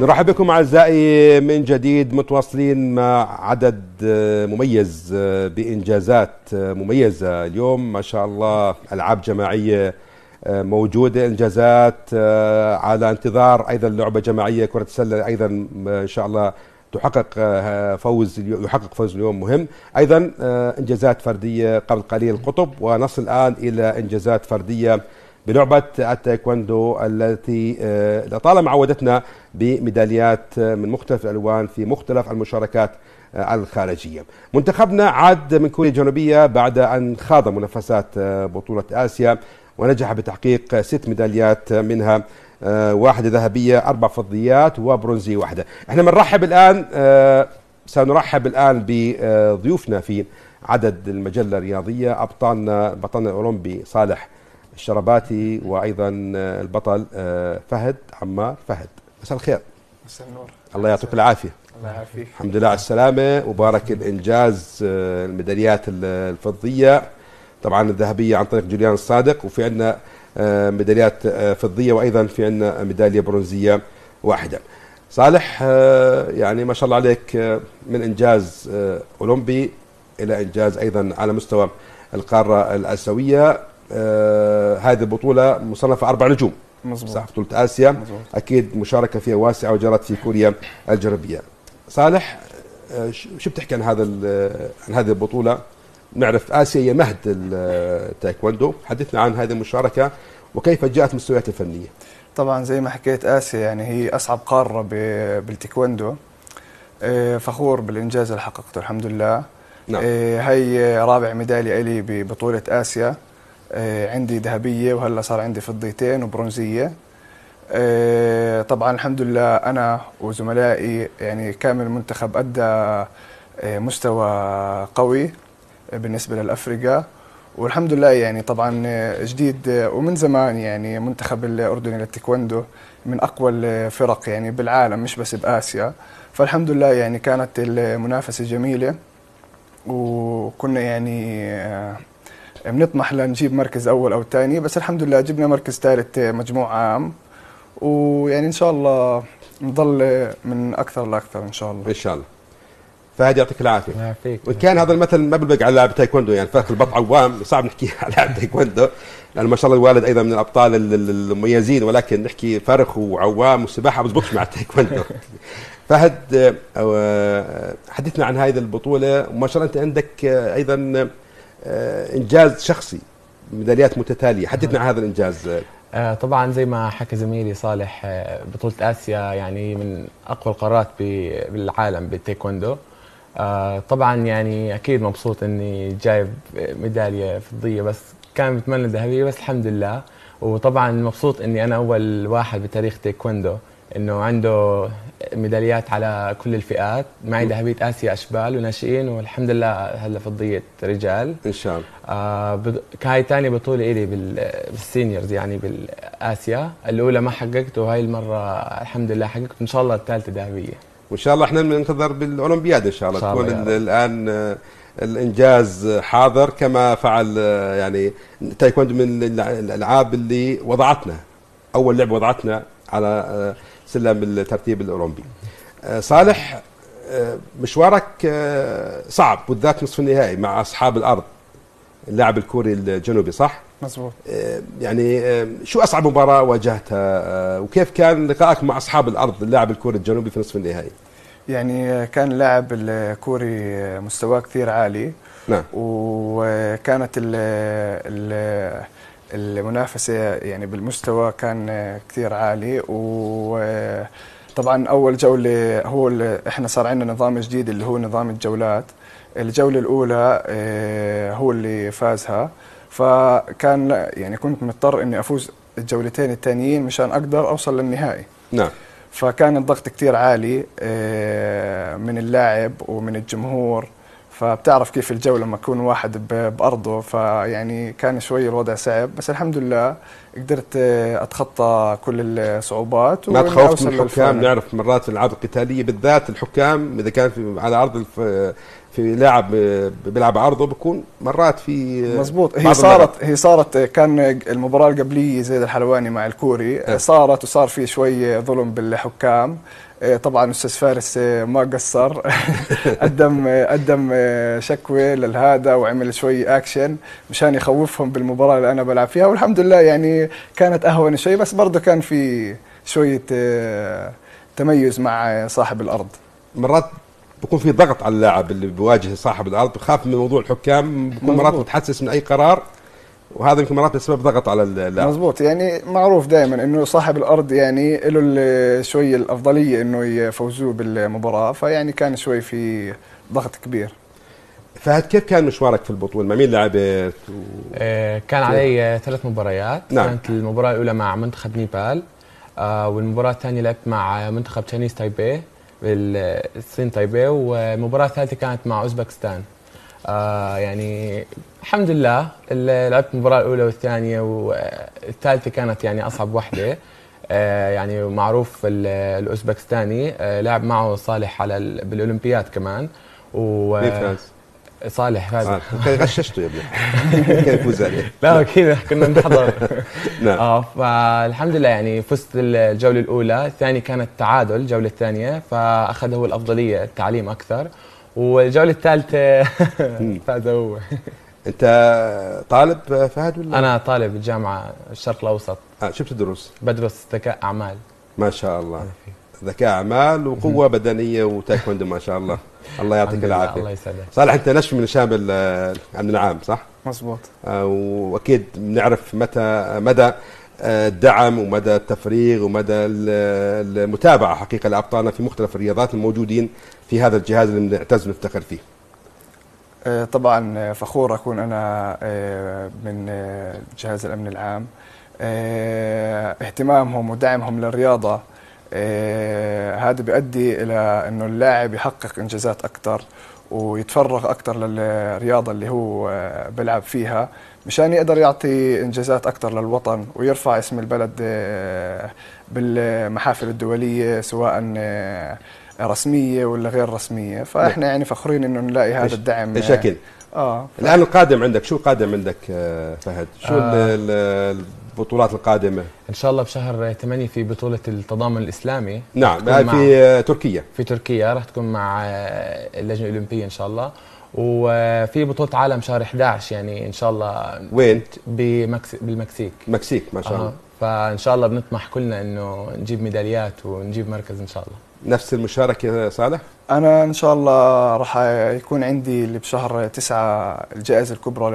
نرحب بكم أعزائي من جديد، متواصلين مع عدد مميز بإنجازات مميزة. اليوم ما شاء الله ألعاب جماعية موجودة، إنجازات على انتظار، أيضا لعبة جماعية كرة السلة أيضا إن شاء الله يحقق فوز اليوم مهم، أيضا إنجازات فردية قبل قليل القطب، ونصل الآن إلى إنجازات فردية بلعبة التايكوندو التي لطالما عودتنا بميداليات من مختلف الألوان في مختلف المشاركات الخارجية. منتخبنا عاد من كوريا الجنوبية بعد أن خاض منافسات بطولة آسيا ونجح بتحقيق 6 ميداليات، منها 1 ذهبية، 4 فضيات وبرونزية 1. احنا بنرحب الآن سنرحب الآن بضيوفنا في عدد المجلة الرياضية، بطلنا الأولمبي صالح الشرباتي، وايضا البطل فهد عمار فهد. مساء الخير. مساء النور. الله يعطيك العافيه. الله يعافيك. الحمد لله على السلامه، وبارك الانجاز، الميداليات الفضيه، طبعا الذهبيه عن طريق جوليان الصادق، وفي عندنا ميداليات فضيه، وايضا في عندنا ميداليه برونزيه 1. صالح، يعني ما شاء الله عليك، من انجاز اولمبي الى انجاز ايضا على مستوى القاره الاسيويه. هذه البطولة مصنفة 4 نجوم، صح؟ بطولة آسيا، مزبوط. أكيد مشاركة فيها واسعة وجرت في كوريا الجنوبية. صالح، شو بتحكي عن هذه البطولة؟ نعرف آسيا هي مهد التايكوندو، حدثنا عن هذه المشاركة وكيف جاءت مستوياتها الفنية. طبعا زي ما حكيت، آسيا يعني هي أصعب قارة بالتايكوندو. فخور بالإنجاز اللي حققته الحمد لله. نعم. هي رابع ميدالية إلي ببطولة آسيا، عندي ذهبية وهلا صار عندي فضيتين وبرونزية. طبعا الحمد لله أنا وزملائي يعني كامل المنتخب أدى مستوى قوي بالنسبة للأفريقيا، والحمد لله يعني طبعا جديد ومن زمان يعني منتخب الأردني للتايكوندو من أقوى الفرق يعني بالعالم، مش بس بآسيا. فالحمد لله يعني كانت المنافسة جميلة، وكنا يعني بنطمح لنجيب مركز أول أو ثاني، بس الحمد لله جبنا مركز ثالث مجموع عام، ويعني إن شاء الله نضل من أكثر لأكثر إن شاء الله. إن شاء الله. فهد يعطيك العافية. وإن كان هذا المثل ما بلبق على لاعب تايكوندو، يعني فرق البط عوام، صعب نحكي على لاعب تايكوندو لأن ما شاء الله الوالد أيضا من الأبطال المميزين، ولكن نحكي فرخ وعوام والسباحة ما بزبطش مع التايكوندو. فهد، حدثنا عن هذه البطولة، وما شاء الله أنت عندك أيضا إنجاز شخصي، ميداليات متتالية، حدثنا عن هذا الإنجاز. طبعا زي ما حكى زميلي صالح، بطولة آسيا يعني من أقوى القارات بالعالم بالتايكوندو. طبعا يعني أكيد مبسوط إني جايب ميدالية فضية، بس كان بتمنى ذهبية، بس الحمد لله. وطبعا مبسوط إني أنا أول واحد بتاريخ تايكوندو إنه عنده ميداليات على كل الفئات، معي ذهبية آسيا أشبال وناشئين، والحمد لله هلا فضية رجال إن شاء الله. هاي ثاني بطولة إلي بالسينيورز يعني بالآسيا، الأولى ما حققت، وهاي المرة الحمد لله حققت، إن شاء الله الثالثة ذهبية. وإن شاء الله إحنا بننتظر بالأولمبياد إن شاء الله، تكون الآن الإنجاز حاضر كما فعل يعني تايكوندو، من الألعاب اللي وضعتنا أول لعبة وضعتنا على سلم الترتيب الأولمبي. صالح، مشوارك صعب، بالذات نصف النهائي مع أصحاب الأرض، اللاعب الكوري الجنوبي، صح؟ مظبوط. يعني شو أصعب مباراة واجهتها، وكيف كان لقائك مع أصحاب الأرض اللاعب الكوري الجنوبي في نصف النهائي؟ يعني كان اللاعب الكوري مستواه كثير عالي. نعم. وكانت المنافسة يعني بالمستوى كان كثير عالي، وطبعا أول جولة هو إحنا صار عندنا نظام جديد اللي هو نظام الجولات. الجولة الأولى هو اللي فازها، فكان يعني كنت مضطر إني أفوز الجولتين التانيين مشان أقدر أوصل للنهائي. نعم. فكان الضغط كثير عالي من اللاعب ومن الجمهور، فبتعرف كيف الجو لما يكون واحد بأرضه، فيعني كان شوي الوضع صعب، بس الحمد لله قدرت أتخطى كل الصعوبات. ما تخوفت من الحكام؟ نعرف مرات الألعاب القتالية بالذات الحكام إذا كان على أرض في لاعب بيلعب عرضه بيكون مرات في مظبوط. هي صارت كان المباراه اللي قبليه زيد الحلواني مع الكوري صارت وصار في شويه ظلم بالحكام. طبعا استاذ فارس ما قصر قدم شكوى للهذا وعمل شوي اكشن مشان يخوفهم بالمباراه اللي انا بلعب فيها، والحمد لله يعني كانت اهون شوي، بس برضه كان في شويه تميز مع صاحب الارض. مرات بيكون في ضغط على اللاعب اللي بيواجه صاحب الارض، بخاف من موضوع الحكام، بيكون مرات متحسس من اي قرار، وهذا يمكن مرات بسبب ضغط على اللاعب. مزبوط، يعني معروف دائما انه صاحب الارض يعني له شويه الافضليه انه يفوزوه بالمباراه، فيعني كان شوي في ضغط كبير. فهد، كيف كان مشوارك في البطوله؟ مع مين لعبت؟ كان علي 3 مباريات. نعم. كانت المباراه الاولى مع منتخب نيبال، والمباراه الثانيه لعبت مع منتخب تشاينيز تايبي بالصين تايبي، والمباراه الثالثه كانت مع اوزبكستان. يعني الحمد لله لعبت المباراه الاولى والثانيه والثالثه، كانت يعني اصعب وحده. يعني معروف الاوزبكستاني لعب معه صالح على بالاولمبياد كمان، و صالح فهد غششته يا ابني كيف يفوز عليه؟ لا اكيد كنا نحضر. نعم. فالحمد لله يعني فزت الجوله الاولى، الثانيه كانت تعادل الجوله الثانيه، فاخذ هو الافضليه التعليم اكثر، والجوله الثالثه فاز هو. انت طالب فهد ولا؟ انا طالب بالجامعه الشرق الاوسط. شو بتدرس؟ بدرس ذكاء اعمال. ما شاء الله، ذكاء اعمال وقوه بدنيه وتايكوندو، ما شاء الله. الله يعطيك العافيه. الله يسعدك. صالح، انت نشف من شامل عبد النعام صح؟ مزبوط. واكيد بنعرف مدى الدعم ومدى التفريغ ومدى المتابعه حقيقه لابطالنا في مختلف الرياضات الموجودين في هذا الجهاز اللي بنعتز ونفتخر فيه. طبعا فخور اكون انا من جهاز الامن العام. اهتمامهم ودعمهم للرياضه هذا بيؤدي الى انه اللاعب يحقق انجازات اكثر ويتفرغ اكثر للرياضه اللي هو بيلعب فيها، مشان يقدر يعطي انجازات اكثر للوطن ويرفع اسم البلد بالمحافل الدوليه سواء رسميه ولا غير رسميه، فاحنا يعني فخورين انه نلاقي هذا الدعم بشكل الان. القادم عندك شو؟ القادم عندك فهد شو البطولات القادمه؟ ان شاء الله بشهر 8 في بطوله التضامن الاسلامي. نعم، في تركيا. في تركيا راح تكون مع اللجنه الاولمبيه ان شاء الله، وفي بطوله عالم شهر 11 يعني ان شاء الله. وين؟ بالمكسيك. المكسيك ما شاء الله. فان شاء الله بنطمح كلنا انه نجيب ميداليات ونجيب مركز ان شاء الله. نفس المشاركة يا صالح؟ أنا إن شاء الله راح يكون عندي اللي بشهر 9 الجائزة الكبرى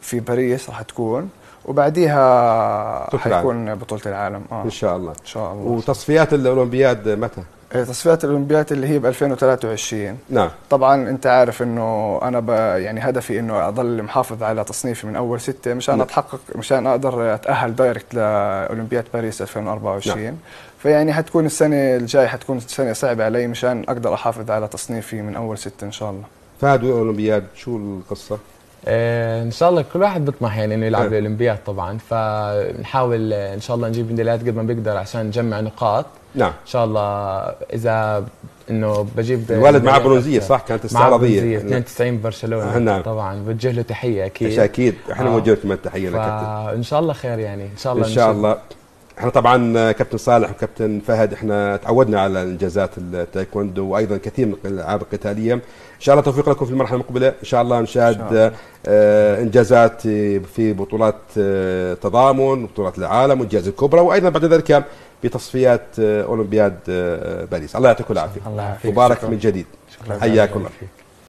في باريس راح تكون، وبعديها حيكون بطولة العالم. إن شاء الله. إن شاء الله. وتصفيات الأولمبياد متى؟ تصفيات الأولمبياد اللي هي ب 2023. نعم. طبعا أنت عارف إنه أنا يعني هدفي إنه أضل محافظ على تصنيفي من أول 6 مشان أتحقق، مشان أقدر أتأهل دايركت لأولمبياد باريس 2024. نعم. فيعني حتكون السنة الجاي حتكون سنة صعبة علي مشان أقدر أحافظ على تصنيفي من أول 6 إن شاء الله. فهد، والأولمبياد شو القصة؟ إن شاء الله كل واحد بيطمح يعني إنه يلعب الأولمبياد طبعاً، فنحاول إن شاء الله نجيب ميداليات قد ما بقدر عشان نجمع نقاط. نعم. إن شاء الله إذا إنه بجيب. الولد معه برونزية صح؟ كانت استعراضية 92 برشلونة. نعم. طبعاً بوجه له تحية أكيد. أكيد، إحنا بنوجه لكم التحية يا كابتن. إن شاء الله خير يعني، إن شاء الله. إن شاء الله. احنا طبعا كابتن صالح وكابتن فهد احنا تعودنا على انجازات التايكوندو وايضا كثير من الالعاب القتاليه، ان شاء الله توفيق لكم في المرحله المقبله، ان شاء الله نشاهد انجازات في بطولات تضامن وبطولات العالم والجائزه الكبرى، وايضا بعد ذلك بتصفيات اولمبياد باريس. الله يعطيكم العافيه. الله يعافيك. مبارك من جديد. حياكم الله.